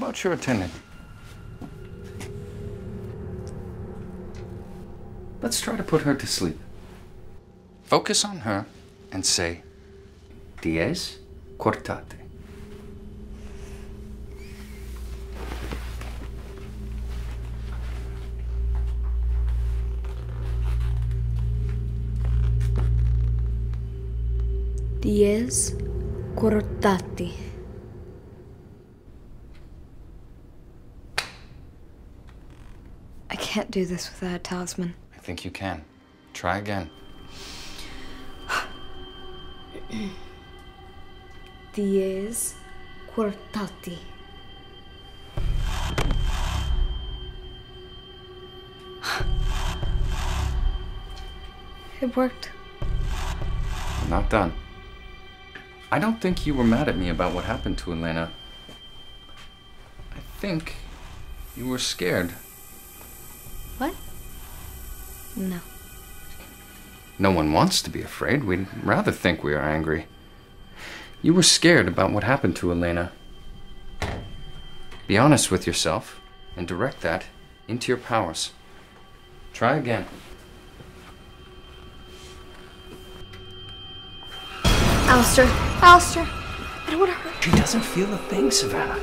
about your attendant? Let's try to put her to sleep. Focus on her and say, Dies quartati. Dies quartati. I can't do this without a talisman. I think you can. Try again. Dies quartati. It worked. Not done. I don't think you were mad at me about what happened to Elena. I think you were scared. What? No. No one wants to be afraid. We'd rather think we are angry. You were scared about what happened to Elena. Be honest with yourself and direct that into your powers. Try again. Alistair! Alistair! I don't want to hurt you. She doesn't feel a thing, Savannah.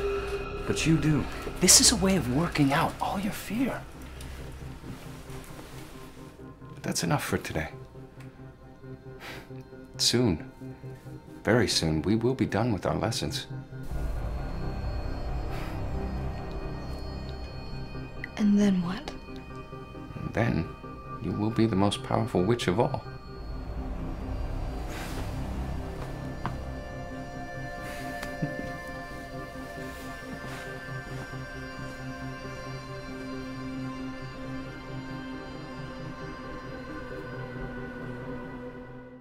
But you do. This is a way of working out all your fear. But that's enough for today. Soon, very soon, we will be done with our lessons. And then what? And then, you will be the most powerful witch of all.